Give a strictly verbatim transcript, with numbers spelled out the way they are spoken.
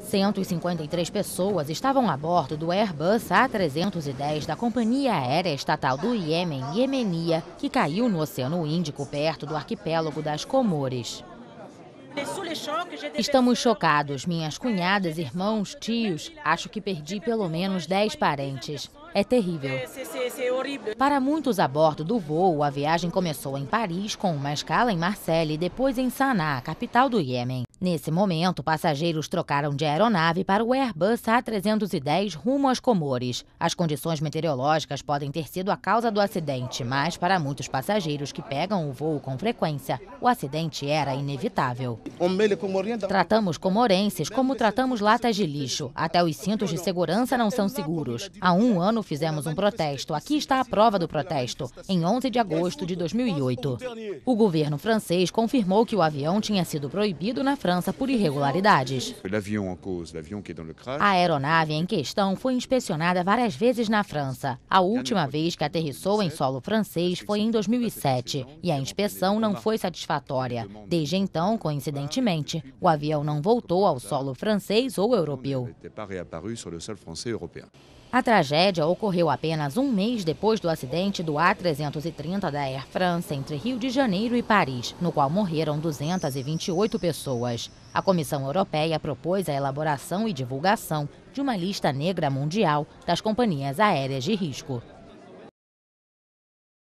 cento e cinquenta e três pessoas estavam a bordo do Airbus A trezentos e dez da companhia aérea estatal do Iêmen, Yemenia, que caiu no Oceano Índico, perto do arquipélago das Comores. Estamos chocados, minhas cunhadas, irmãos, tios. Acho que perdi pelo menos dez parentes. É terrível. Para muitos a bordo do voo, a viagem começou em Paris, com uma escala em Marselha e depois em Saná, capital do Iêmen. Nesse momento, passageiros trocaram de aeronave para o Airbus A trezentos e dez rumo às Comores. As condições meteorológicas podem ter sido a causa do acidente, mas para muitos passageiros que pegam o voo com frequência, o acidente era inevitável. Tratamos comorenses como tratamos latas de lixo. Até os cintos de segurança não são seguros. Há um ano fizemos um protesto. Aqui está a prova do protesto, em onze de agosto de dois mil e oito. O governo francês confirmou que o avião tinha sido proibido na França. França por irregularidades. A aeronave em questão foi inspecionada várias vezes na França. A última vez que aterrissou em solo francês foi em dois mil e sete e a inspeção não foi satisfatória. Desde então, coincidentemente, o avião não voltou ao solo francês ou europeu. A tragédia ocorreu apenas um mês depois do acidente do A trezentos e trinta da Air France entre Rio de Janeiro e Paris, no qual morreram duzentas e vinte e oito pessoas. A Comissão Europeia propôs a elaboração e divulgação de uma lista negra mundial das companhias aéreas de risco.